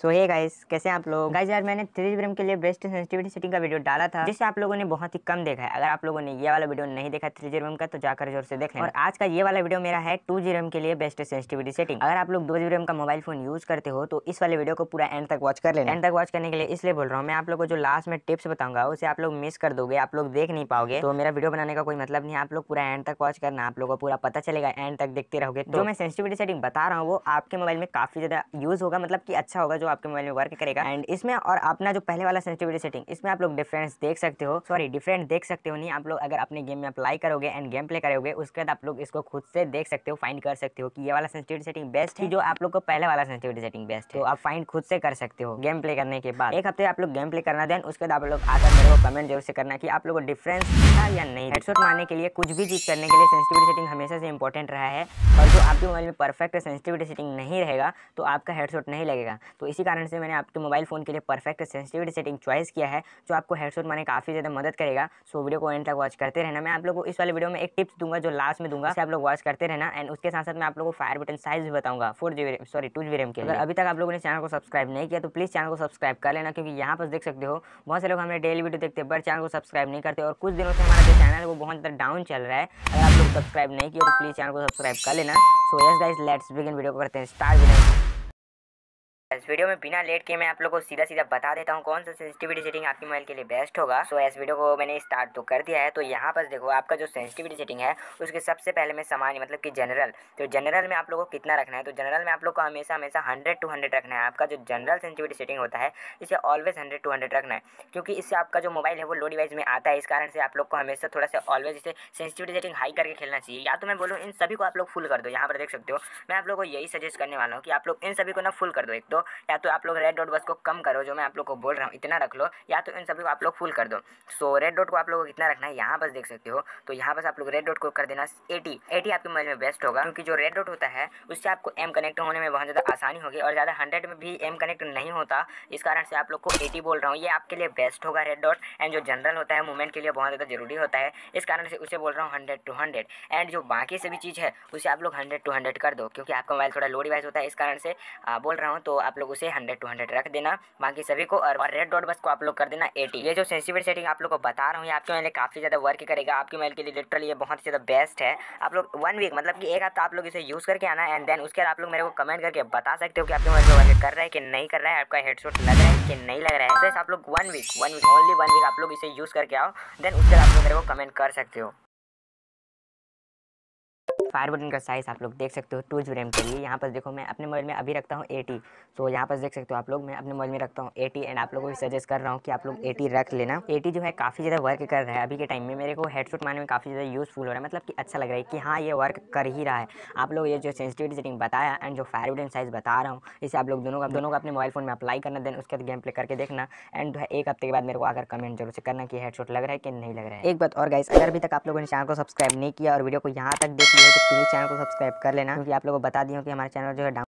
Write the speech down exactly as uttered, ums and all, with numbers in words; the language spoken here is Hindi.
सो हे गाइस, कैसे हैं आप लोग? गाइस यार, मैंने थ्री जी रैम के लिए ब्रेस्ट सेंसिटिविटी सेटिंग का वीडियो डाला था जिसे आप लोगों ने बहुत ही कम देखा है। अगर आप लोगों ने ये वाला वीडियो नहीं देखा थ्री जी रैम का तो जाकर जोर से देख लें। और आज का ये वाला वीडियो मेरा है टू जी रैम के लिए ब्रेस्ट सेंसिटिविटी सेटिंग। अगर आप लोग दो जी रैम का मोबाइल फोन यूज करते हो तो इस वाले वीडियो को पूरा एंड तक वॉच कर लेना। एंड तक वॉच करने के लिए इसलिए बोल रहा हूँ, मैं आप लोग को जो लास्ट में टिप्स बताऊंगा उसे आप लोग मिस कर दोगे, आप लोग देख नहीं पाओगे, तो मेरा वीडियो बनाने का कोई मतलब नहीं। आप लोग पूरा एंड तक वॉच करना, आप लोग को पूरा पता चलेगा। एंड तक देखते रहोगे जो मैं सेंसिटिविटी सेटिंग बता रहा हूँ वो आपके मोबाइल में काफी ज्यादा यूज होगा, मतलब की अच्छा होगा, आपके मोबाइल में वर्क करेगा। एंड इसमें और अपना जो पहले वाला सेंसिटिविटी सेटिंग, इसमें आप लोग डिफरेंस देख सकते हो, सॉरी डिफरेंस देख सकते हो नहीं, आप लोग अगर अपने गेम में अप्लाई करोगे एंड गेम प्ले करोगे उसके बाद आप लोग इसको खुद से देख सकते हो, फाइंड कर सकते हो कि ये वाला सेंसिटिविटी सेटिंग बेस्ट है, जो आप लोग को पहले वाला सेंसिटिविटी सेटिंग बेस्ट है, तो आप फाइंड खुद से कर सकते हो गेम प्ले करने के बाद। एक हफ्ते आप लोग गेम प्ले करना, देन उसके बाद आप लोग आकर मेरे को कमेंट जरूर से करना कि आप लोगों को डिफरेंस था या नहीं। हेडशॉट मारने के लिए, कुछ भी चीज करने के लिए सेंसिटिविटी सेटिंग हमेशा से इंपॉर्टेंट रहा है, और जो आपके मोबाइल में परफेक्ट सेंसिटिविटी सेटिंग नहीं रहेगा तो आपका हेडशॉट नहीं लगेगा। तो इसी कारण से मैंने आपके मोबाइल फोन के लिए परफेक्ट सेंसिटिविटी सेटिंग चॉइस किया है जो आपको हेडशॉट मारने काफी ज्यादा मदद करेगा। सो वीडियो को एंड तक वॉच करते रहना। मैं आप लोगों को इस वाले वीडियो में एक टिप्स दूंगा जो लास्ट में दूंगा, आप लोग वॉच करते रहना। एंड उसके साथ साथ मैं आप लोगों को फायर बटन साइज भी बताऊंगा four GB sorry two GB RAM के। अगर अभी तक आप लोगों ने चैनल को सब्सक्राइब नहीं किया तो प्लीज चैनल को सब्सक्राइब कर लेना, क्योंकि यहाँ पर देख सकते हो बहुत से लोग हमें डेली वीडियो देखते हैं पर चैनल को सब्सक्राइब नहीं करते, और कुछ दिनों से हमारा जो चैनल है वो बहुत ज्यादा डाउन चल रहा है। अगर आप लोग सब्सक्राइब नहीं किया तो प्लीज चैनल को सब्सक्राइब कर लेना। So yes guys, let's begin. Video को करते हैं स्टार्ट। इस वीडियो में बिना लेट के मैं आप लोगों को सीधा सीधा बता देता हूँ कौन सा सेंसिटिविटी सेटिंग आपके मोबाइल के लिए बेस्ट होगा। सो so, इस वीडियो को मैंने स्टार्ट तो कर दिया है। तो यहाँ पर देखो, आपका जो सेंसिटिविटी सेटिंग है उसके सबसे पहले मैं सामान्य मतलब कि जनरल, तो जनरल में आप लोगों को कितना रखना है, तो जनरल में आप लोग को हमेशा हमेशा हंड्रेड टू हंड्रेड रखना है। आपका जो जनरल सेंसिटिविटी सेटिंग होता है इसे ऑलवेज हंड्रेड टू हंड्रेड रखना है, क्योंकि इससे आपका जो मोबाइल है वो लो डिवाइस में आता है। इस कारण से आप लोग को हमेशा थोड़ा सा ऑलवेज इसे सेंसिटिविटी सेटिंग हाई करके खेलना चाहिए, या तो मैं बोलूँ इन सभी को आप लोग फुल कर दो। यहाँ पर देख सकते हो, मैं आप लोग को यही सजेस्ट करने वाला हूँ कि आप लोग इन सभी को ना फुल कर दो, एक दो, या तो आप लोग रेड डॉट बस को कम करो, जो मैं आप लोग को बोल रहा हूँ इतना रख लो, या तो इन सभी को आप लोग फुल कर दो। सो रेड डॉट को आप लोगों को कितना रखना है यहाँ पर देख सकते हो, तो यहाँ पर आप लोग रेड डॉट को कर देना अस्सी अस्सी आपके मोबाइल में बेस्ट होगा, क्योंकि जो रेड डॉट होता है उससे आपको एम कनेक्ट होने में बहुत ज़्यादा आसानी होगी, और ज़्यादा हंड्रेड में भी एम कनेक्ट नहीं होता। इस कारण से आप लोग को अस्सी बोल रहा हूँ, ये आपके लिए बेस्ट होगा रेड डॉट। एंड जो जनरल होता है मूवमेंट के लिए बहुत ज़्यादा जरूरी होता है, इस कारण से उसे बोल रहा हूँ हंड्रेड टू हंड्रेड। एंड जो बाकी सभी चीज़ है उसे आप लोग हंड्रेड टू हंड्रेड कर दो, क्योंकि आपका मोबाइल थोड़ा लो डिवाइस होता है, इस कारण से बोल रहा हूँ, तो आप लोग उसे हंड्रेड टू हंड्रेड रख देना बाकी सभी को, और रेड डॉट बस को आप लोग कर देना अस्सी। ये जो सेंसिटिविटी सेटिंग आप लोग को बता रहा हूँ ये आपके मोबाइल काफ़ी ज़्यादा वर्क करेगा, आपके मोबाइल के लिए लिटरली ये बहुत ज़्यादा बेस्ट है। आप लोग वन वीक मतलब कि एक हफ्ता आप लोग इसे यूज़ करके आना, एंड देन उसके बाद आप लोग मेरे को कमेंट करके बता सकते हो कि आपके मोबाइल वर्क कर रहा है कि नहीं कर रहा है, आपका हेडशॉट लग रहा है कि नहीं लग रहा है। तो आप लोग one week one week only one week आप लोग इसे यूज़ करके आओ, देन उसके बाद आप लोग मेरे को कमेंट कर सकते हो। फायर बटन का साइज़ आप लोग देख सकते हो टू जी बी रैम के लिए। यहाँ पर देखो, मैं अपने मोबाइल में अभी रखता हूँ अस्सी। सो यहाँ पर देख सकते हो आप लोग, मैं अपने मोबाइल में रखता हूँ अस्सी, एंड आप लोगों को सजेस्ट कर रहा हूँ कि आप लोग अस्सी रख लेना। अस्सी जो है काफ़ी ज़्यादा वर्क कर रहा है अभी के टाइम में, मेरे को हेडशॉट मारने में काफ़ी ज़्यादा यूज़फुल हो रहा है, मतलब कि अच्छा लग रहा है कि हाँ ये वर्क कर ही रहा है। आप लोग ये जो सेंसिटिविटी सेटिंग बताया एंड जो फायर बटन साइज़ बता रहा हूँ इसे आप लोग दोनों का दोनों का अपने मोबाइल फोन में अप्लाई करना, देन उसके बाद गेम प्ले करके देखना। एंड जो है एक हफ्ते के बाद मेरे को आकर कमेंट जरूर से करना कि हेडशॉट लग रहा है कि नहीं लग रहा है। एक बात और गाइस, अगर अभी तक आप लोगों ने चैनल को सब्सक्राइब नहीं किया और वीडियो को यहाँ तक देख लिया तो प्लीज चैनल को सब्सक्राइब कर लेना, क्योंकि आप लोगों को बता दिया कि हमारा चैनल जो है